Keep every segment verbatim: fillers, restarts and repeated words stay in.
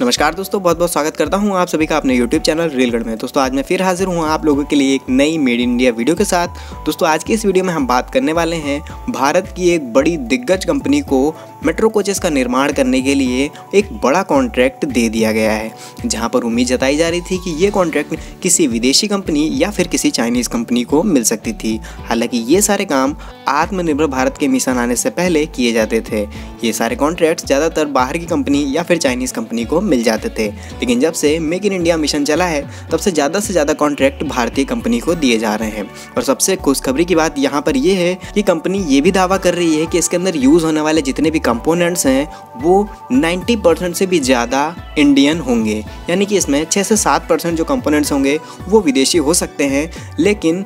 नमस्कार दोस्तों, बहुत बहुत स्वागत करता हूं आप सभी का अपने YouTube चैनल रेलगढ़ में। दोस्तों आज मैं फिर हाजिर हूं आप लोगों के लिए एक नई मेड इन इंडिया वीडियो के साथ। दोस्तों आज की इस वीडियो में हम बात करने वाले हैं भारत की एक बड़ी दिग्गज कंपनी को मेट्रो कोचेस का निर्माण करने के लिए एक बड़ा कॉन्ट्रैक्ट दे दिया गया है, जहाँ पर उम्मीद जताई जा रही थी कि ये कॉन्ट्रैक्ट किसी विदेशी कंपनी या फिर किसी चाइनीज़ कंपनी को मिल सकती थी। हालांकि ये सारे काम आत्मनिर्भर भारत के मिशन आने से पहले किए जाते थे। ये सारे कॉन्ट्रैक्ट्स ज़्यादातर बाहर की कंपनी या फिर चाइनीज़ कंपनी को मिल जाते थे, लेकिन जब से मेक इन इंडिया मिशन चला है तब से ज़्यादा से ज़्यादा कॉन्ट्रैक्ट भारतीय कंपनी को दिए जा रहे हैं। और सबसे खुशखबरी की बात यहाँ पर यह है कि कंपनी ये भी दावा कर रही है कि इसके अंदर यूज़ होने वाले जितने भी कंपोनेंट्स हैं वो नब्बे परसेंट से भी ज़्यादा इंडियन होंगे, यानी कि इसमें छः से सात परसेंट जो कंपोनेंट्स होंगे वो विदेशी हो सकते हैं, लेकिन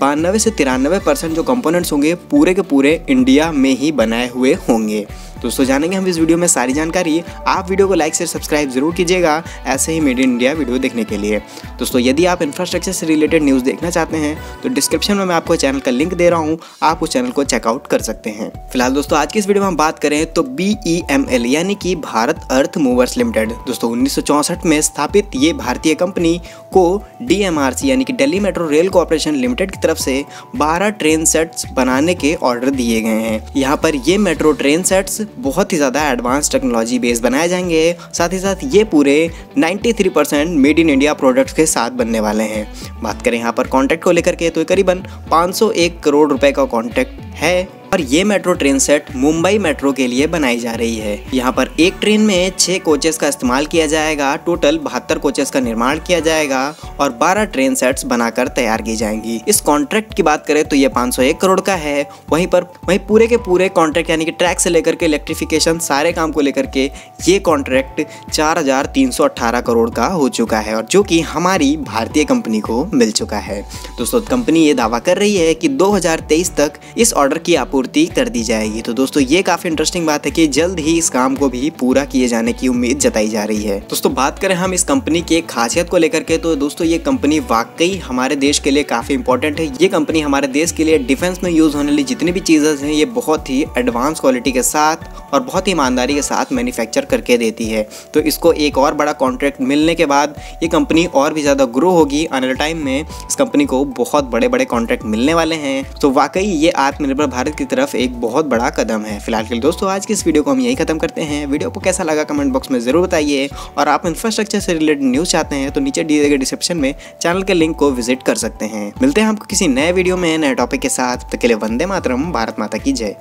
बानवे से तिरानवे परसेंट जो कंपोनेंट्स होंगे पूरे के पूरे इंडिया में ही बनाए हुए होंगे। दोस्तों जानेंगे हम इस वीडियो में सारी जानकारी। आप वीडियो को लाइक शेयर सब्सक्राइब जरूर कीजिएगा ऐसे ही मेड इन इंडिया वीडियो देखने के लिए। दोस्तों यदि आप इंफ्रास्ट्रक्चर से रिलेटेड न्यूज़ देखना चाहते हैं तो डिस्क्रिप्शन में मैं आपको चैनल का लिंक दे रहा हूँ, आप उस चैनल को चेकआउट कर सकते हैं। फिलहाल दोस्तों आज की इस वीडियो में हम बात करें तो बी ई एम एल यानी कि भारत अर्थ मूवर्स लिमिटेड, दोस्तों उन्नीस सौ चौंसठ में स्थापित ये भारतीय कंपनी को डी एम आर सी यानी कि Delhi metro rail corporation limited की तरफ से बारह ट्रेन सेट्स बनाने के ऑर्डर दिए गए हैं। यहाँ पर ये मेट्रो ट्रेन सेट्स बहुत ही ज़्यादा एडवांस टेक्नोलॉजी बेस्ड बनाए जाएंगे, साथ ही साथ ये पूरे तिरानवे percent made in India products के साथ बनने वाले हैं। बात करें यहाँ पर कॉन्ट्रैक्ट को लेकर के तो करीबन पाँच सौ एक करोड़ रुपए का कॉन्ट्रैक्ट है और ये metro train set Mumbai metro के लिए बनाई जा रही है। यहाँ पर एक ट्रेन में छः कोचेस का इस्तेमाल किया जाएगा, टोटल बहत्तर कोचेस का निर्माण किया जाएगा और बारह ट्रेन सेट्स बनाकर तैयार की जाएंगी। इस कॉन्ट्रैक्ट की बात करें तो ये पाँच सौ एक करोड़ का है। वहीं पर वहीं पूरे के पूरे कॉन्ट्रैक्ट यानी कि ट्रैक से लेकर के इलेक्ट्रिफिकेशन सारे काम को लेकर के ये कॉन्ट्रैक्ट चार हजार तीन सौ अट्ठारह करोड़ का हो चुका है और जो कि हमारी भारतीय कंपनी को मिल चुका है। दोस्तों कंपनी ये दावा कर रही है कि दो हजार तेईस तक इस ऑर्डर की आप पूर्ति कर दी जाएगी। तो दोस्तों ये काफी इंटरेस्टिंग बात है कि जल्द ही इस काम को भी पूरा किए जाने की उम्मीद जताई जा रही है। दोस्तों बात करें हम इस कंपनी की खासियत को लेकर के तो दोस्तों ये कंपनी वाकई हमारे देश के लिए काफी इंपॉर्टेंट है। ये कंपनी हमारे देश के लिए डिफेंस में यूज होने वाली जितनी भी चीजें हैं ये बहुत ही एडवांस क्वालिटी के साथ और बहुत ही ईमानदारी के साथ मैन्युफैक्चर करके देती है। तो इसको एक और बड़ा कॉन्ट्रैक्ट मिलने के बाद ये कंपनी और भी ज्यादा ग्रो होगी। आने वाले टाइम में इस कंपनी को बहुत बड़े बड़े कॉन्ट्रैक्ट मिलने वाले हैं। तो वाकई ये आत्मनिर्भर भारत की तरफ एक बहुत बड़ा कदम है। फिलहाल के लिए दोस्तों आज की इस वीडियो को हम यही खत्म करते हैं। वीडियो को कैसा लगा कमेंट बॉक्स में जरूर बताइए और आप इंफ्रास्ट्रक्चर से रिलेटेड न्यूज़ चाहते हैं तो नीचे दिए गए डिस्क्रिप्शन में चैनल के लिंक को विजिट कर सकते हैं। मिलते हैं आपको किसी नए वीडियो में नए टॉपिक के साथ। तब तक के लिए वंदे मातरम, भारत माता की जय।